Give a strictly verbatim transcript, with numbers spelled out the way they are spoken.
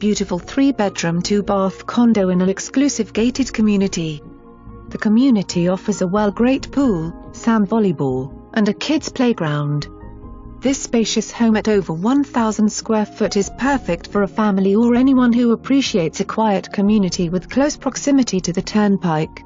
beautiful three-bedroom two-bath condo in an exclusive gated community. The community offers a well-grade pool, sand volleyball, and a kids' playground. This spacious home at over one thousand square foot is perfect for a family or anyone who appreciates a quiet community with close proximity to the turnpike.